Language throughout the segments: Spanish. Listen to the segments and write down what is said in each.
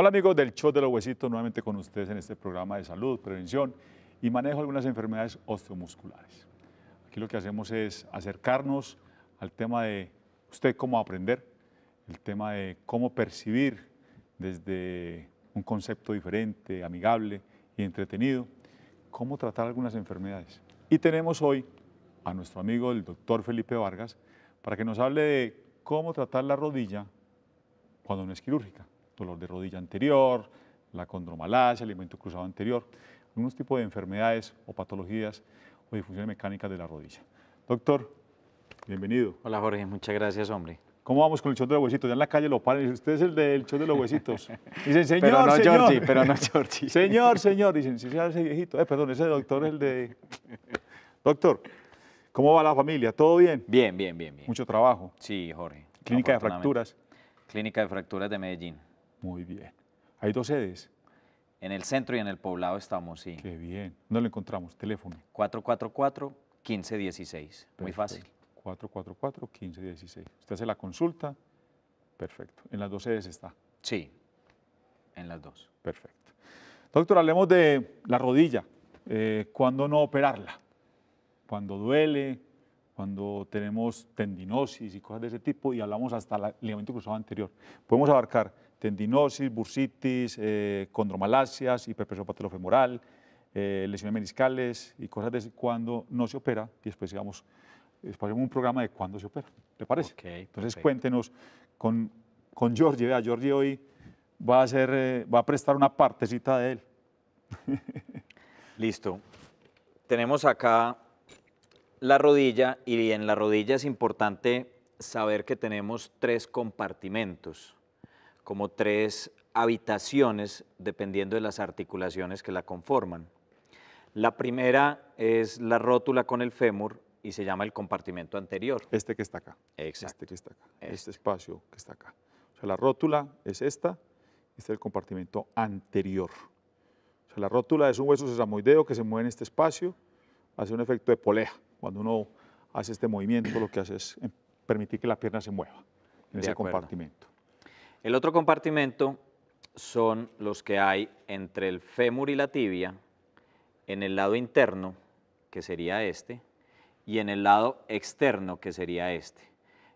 Hola amigos del Show de los Huesitos, nuevamente con ustedes en este programa de salud, prevención y manejo de algunas enfermedades osteomusculares. Aquí lo que hacemos es acercarnos al tema de usted cómo aprender, el tema de cómo percibir desde un concepto diferente, amigable y entretenido, cómo tratar algunas enfermedades. Y tenemos hoy a nuestro amigo el doctor Felipe Vargas para que nos hable de cómo tratar la rodilla cuando no es quirúrgica. Dolor de rodilla anterior, la condromalacia, el ligamento cruzado anterior, algunos tipos de enfermedades o patologías o disfunciones mecánicas de la rodilla. Doctor, bienvenido. Hola Jorge, muchas gracias, hombre. ¿Cómo vamos con el Show de los Huesitos? Ya en la calle lo paran y dicen, usted es el del Show de los Huesitos. Dicen, señor, pero no, señor. Jorge, pero no, Jorge. Señor, señor. Dicen, si sea ese viejito. Perdón, ese doctor es el de... Doctor, ¿cómo va la familia? ¿Todo bien? Bien, bien, bien. Mucho trabajo. Sí, Jorge. Clínica de Fracturas. Clínica de Fracturas de Medellín. Muy bien. ¿Hay dos sedes? En el centro y en el poblado estamos, sí. Qué bien. ¿Dónde lo encontramos? Teléfono. 444-1516. Muy fácil. 444-1516. Usted hace la consulta. Perfecto. ¿En las dos sedes está? Sí, en las dos. Perfecto. Doctor, hablemos de la rodilla. ¿Cuándo no operarla? ¿Cuándo duele? Cuando tenemos tendinosis y cosas de ese tipo, y hablamos hasta el ligamento cruzado anterior. Podemos abarcar tendinosis, bursitis, condromalacias, hiperpresión patelofemoral, lesiones meniscales y cosas de cuando no se opera, y después hacemos un programa de cuándo se opera, ¿le parece? Okay, entonces perfecto. Cuéntenos con Jorge, vea, Jorge hoy va a prestar una partecita de él. Listo. Tenemos acá la rodilla, y en la rodilla es importante saber que tenemos tres compartimentos, como tres habitaciones, dependiendo de las articulaciones que la conforman. La primera es la rótula con el fémur y se llama el compartimento anterior. Este que está acá. Exacto. Este que está acá, este espacio que está acá. O sea, la rótula es esta, este es el compartimento anterior. O sea, la rótula es un hueso sesamoideo que se mueve en este espacio, hace un efecto de polea. Cuando uno hace este movimiento, lo que hace es permitir que la pierna se mueva en ese compartimento. El otro compartimento son los que hay entre el fémur y la tibia, en el lado interno, que sería este, y en el lado externo, que sería este.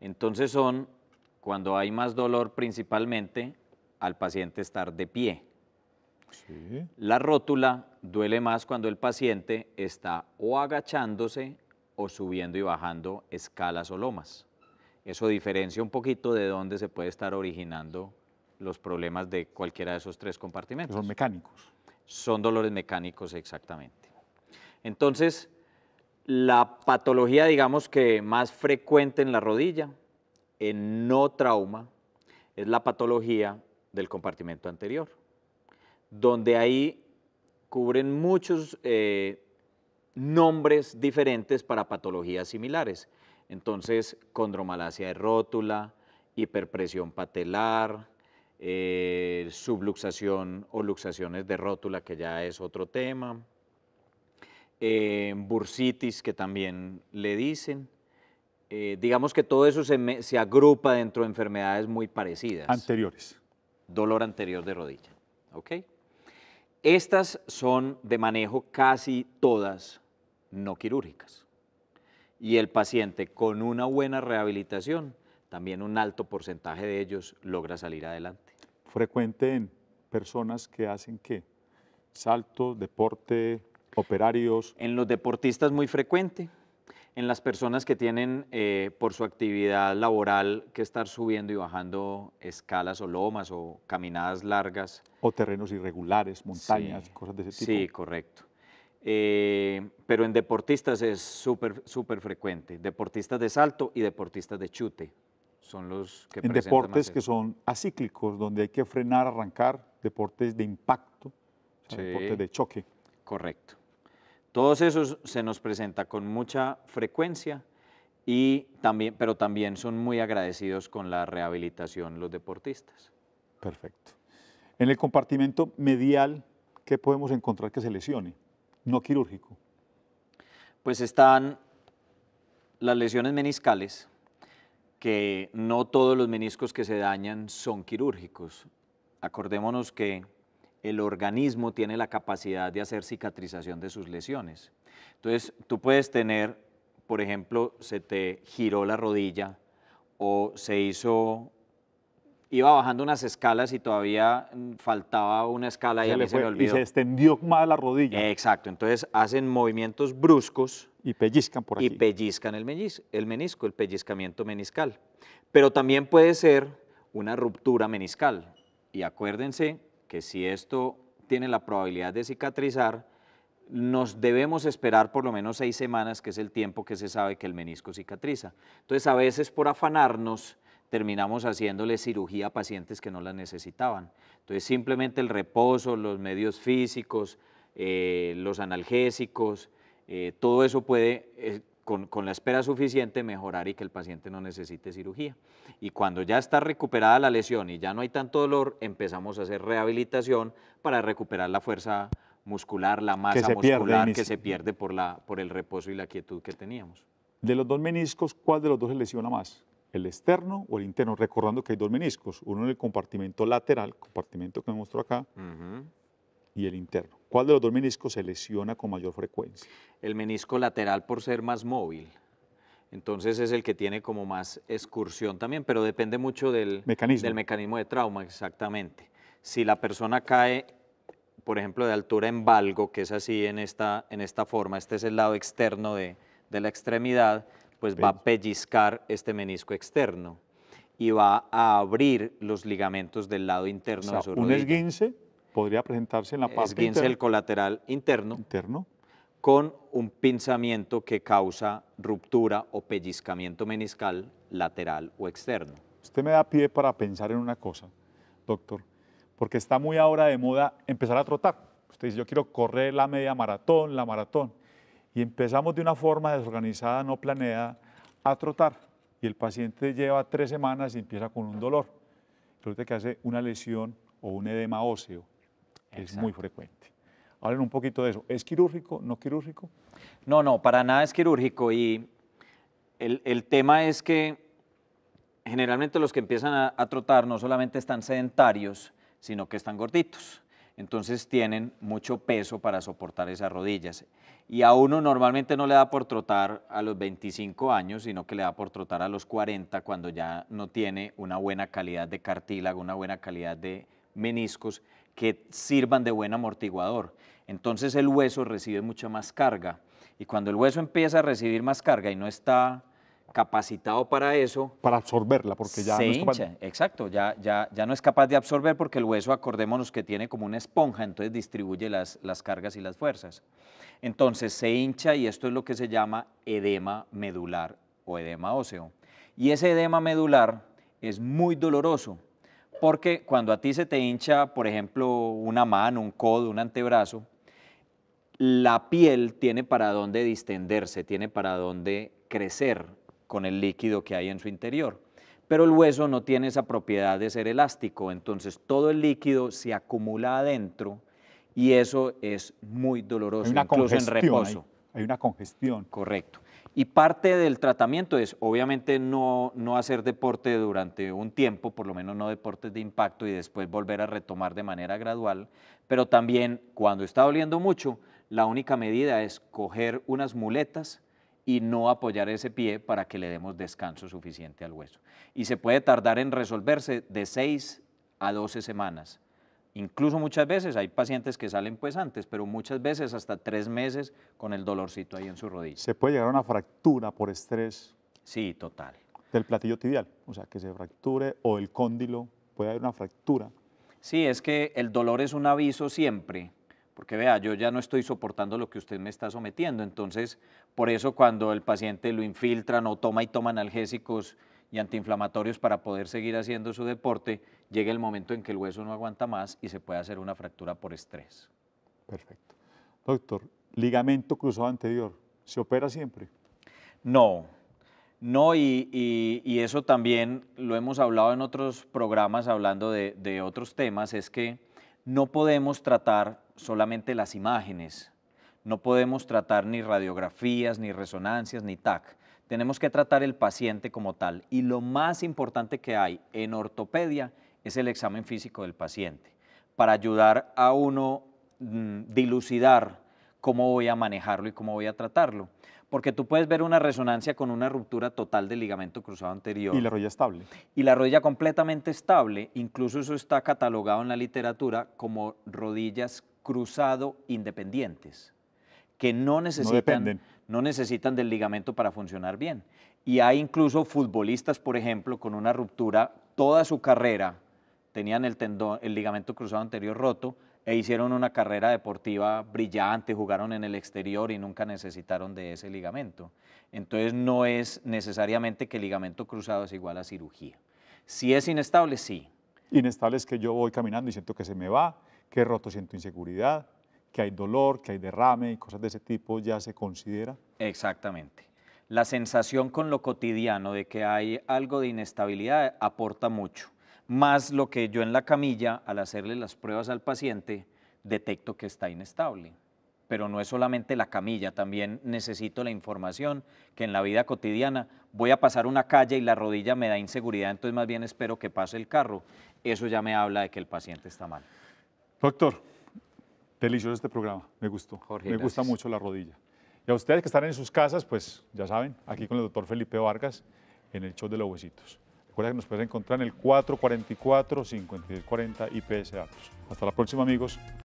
Entonces son, cuando hay más dolor principalmente, al paciente estar de pie. Sí. La rótula duele más cuando el paciente está o agachándose o subiendo y bajando escalas o lomas. Eso diferencia un poquito de dónde se puede estar originando los problemas de cualquiera de esos tres compartimentos. Son mecánicos. Son dolores mecánicos, exactamente. Entonces, la patología, digamos que más frecuente en la rodilla, en no trauma, es la patología del compartimento anterior, donde ahí cubren muchos nombres diferentes para patologías similares. Entonces, condromalacia de rótula, hiperpresión patelar, subluxación o luxaciones de rótula, que ya es otro tema, bursitis, que también le dicen. Digamos que todo eso se agrupa dentro de enfermedades muy parecidas. Anteriores. Dolor anterior de rodilla, ¿ok? Estas son de manejo casi todas no quirúrgicas, y el paciente con una buena rehabilitación, también un alto porcentaje de ellos logra salir adelante. Frecuente en personas que hacen ¿qué? Saltos, deporte, operarios. En los deportistas muy frecuente, en las personas que tienen por su actividad laboral que estar subiendo y bajando escalas o lomas o caminadas largas. O terrenos irregulares, montañas, sí, cosas de ese tipo. Sí, correcto. Pero en deportistas es súper frecuente. Deportistas de salto y deportistas de chute son los que presentan. En deportes que son acíclicos, donde hay que frenar, arrancar, deportes de impacto, o sea, sí, deportes de choque. Correcto. Todos esos se nos presenta con mucha frecuencia, y también, pero también son muy agradecidos con la rehabilitación los deportistas. Perfecto. En el compartimento medial, ¿qué podemos encontrar que se lesione? No quirúrgico. Pues están las lesiones meniscales, que no todos los meniscos que se dañan son quirúrgicos. acordémonos que el organismo tiene la capacidad de hacer cicatrización de sus lesiones. Entonces, tú puedes tener, por ejemplo, se te giró la rodilla o se hizo, iba bajando unas escalas y todavía faltaba una escala y a mí se me olvidó. Y se extendió más la rodilla. Exacto, entonces hacen movimientos bruscos. Y pellizcan por aquí. Y pellizcan el menisco, el pellizcamiento meniscal. Pero también puede ser una ruptura meniscal. Y acuérdense que si esto tiene la probabilidad de cicatrizar, nos debemos esperar por lo menos 6 semanas, que es el tiempo que se sabe que el menisco cicatriza. Entonces, a veces por afanarnos, terminamos haciéndole cirugía a pacientes que no la necesitaban. Entonces, simplemente el reposo, los medios físicos, los analgésicos, todo eso puede, con la espera suficiente, mejorar y que el paciente no necesite cirugía. Y cuando ya está recuperada la lesión y ya no hay tanto dolor, empezamos a hacer rehabilitación para recuperar la fuerza muscular, la masa muscular que se pierde por el reposo y la quietud que teníamos. De los dos meniscos, ¿cuál de los dos se lesiona más? ¿El externo o el interno? Recordando que hay dos meniscos, uno en el compartimento lateral, compartimento que me mostró acá, y el interno. ¿Cuál de los dos meniscos se lesiona con mayor frecuencia? El menisco lateral por ser más móvil, entonces es el que tiene como más excursión también, pero depende mucho del mecanismo de trauma, exactamente. Si la persona cae, por ejemplo, de altura en valgo, que es así en esta forma, este es el lado externo de la extremidad, pues va a pellizcar este menisco externo y va a abrir los ligamentos del lado interno de su rodilla. Un esguince podría presentarse en la parte interna. Esguince el colateral interno con un pinzamiento que causa ruptura o pellizcamiento meniscal lateral o externo. Usted me da pie para pensar en una cosa, doctor, porque está muy ahora de moda empezar a trotar. Usted dice, yo quiero correr la media maratón, la maratón. Y empezamos de una forma desorganizada, no planeada, a trotar. Y el paciente lleva 3 semanas y empieza con un dolor. Resulta que hace una lesión o un edema óseo. Exacto. Es muy frecuente. Hablen un poquito de eso. ¿Es quirúrgico? ¿No quirúrgico? No, no, para nada es quirúrgico. Y el tema es que generalmente los que empiezan a trotar no solamente están sedentarios, sino que están gorditos. Entonces tienen mucho peso para soportar esas rodillas. Y a uno normalmente no le da por trotar a los 25 años, sino que le da por trotar a los 40, cuando ya no tiene una buena calidad de cartílago, una buena calidad de meniscos que sirvan de buen amortiguador. Entonces el hueso recibe mucha más carga. Y cuando el hueso empieza a recibir más carga y no está capacitado para eso, para absorberla, porque ya se no es capaz hincha. Exacto, ya no es capaz de absorber, porque el hueso, acordémonos que tiene como una esponja, entonces distribuye las cargas y las fuerzas. Entonces se hincha y esto es lo que se llama edema medular o edema óseo. Y ese edema medular es muy doloroso, porque cuando a ti se te hincha, por ejemplo, una mano, un codo, un antebrazo, la piel tiene para dónde distenderse, tiene para dónde crecer con el líquido que hay en su interior. Pero el hueso no tiene esa propiedad de ser elástico, entonces todo el líquido se acumula adentro y eso es muy doloroso, incluso en reposo. Hay una congestión. Correcto. Y parte del tratamiento es, obviamente, no hacer deporte durante un tiempo, por lo menos no deportes de impacto, y después volver a retomar de manera gradual, pero también cuando está doliendo mucho, la única medida es coger unas muletas y no apoyar ese pie para que le demos descanso suficiente al hueso. Y se puede tardar en resolverse de 6 a 12 semanas. Incluso muchas veces, hay pacientes que salen pues antes, pero muchas veces hasta 3 meses con el dolorcito ahí en su rodilla. ¿Se puede llegar a una fractura por estrés? Sí, total. ¿Del platillo tibial? O sea, que se fracture, o el cóndilo, puede haber una fractura. Sí, es que el dolor es un aviso siempre. Porque vea, yo ya no estoy soportando lo que usted me está sometiendo, entonces por eso cuando el paciente lo infiltran o toma analgésicos y antiinflamatorios para poder seguir haciendo su deporte, llega el momento en que el hueso no aguanta más y se puede hacer una fractura por estrés. Perfecto. Doctor, ligamento cruzado anterior, ¿se opera siempre? No, no, y eso también lo hemos hablado en otros programas, hablando de otros temas, es que no podemos tratar solamente las imágenes, no podemos tratar ni radiografías, ni resonancias, ni TAC. Tenemos que tratar el paciente como tal, y lo más importante que hay en ortopedia es el examen físico del paciente, para ayudar a uno dilucidar cómo voy a manejarlo y cómo voy a tratarlo. Porque tú puedes ver una resonancia con una ruptura total del ligamento cruzado anterior. Y la rodilla estable. Y la rodilla completamente estable, incluso eso está catalogado en la literatura como rodillas cruzado independientes, que no necesitan del ligamento para funcionar bien. Y hay incluso futbolistas, por ejemplo, con una ruptura toda su carrera, tenían el ligamento cruzado anterior roto e hicieron una carrera deportiva brillante, jugaron en el exterior y nunca necesitaron de ese ligamento. Entonces no es necesariamente que el ligamento cruzado es igual a cirugía. Si es inestable, sí. Inestable es que yo voy caminando y siento que se me va, que roto siento inseguridad, que hay dolor, que hay derrame y cosas de ese tipo, ¿ya se considera? Exactamente. La sensación con lo cotidiano de que hay algo de inestabilidad aporta mucho. Más lo que yo en la camilla, al hacerle las pruebas al paciente, detecto que está inestable. Pero no es solamente la camilla, también necesito la información que en la vida cotidiana voy a pasar una calle y la rodilla me da inseguridad, entonces más bien espero que pase el carro. Eso ya me habla de que el paciente está mal. Doctor, delicioso este programa, me gustó. Jorge, me gusta mucho la rodilla. Y a ustedes que están en sus casas, pues ya saben, aquí con el doctor Felipe Vargas en el Show de los Huesitos. Recuerda que nos puedes encontrar en el 444-5640 IPS Datos. Hasta la próxima, amigos.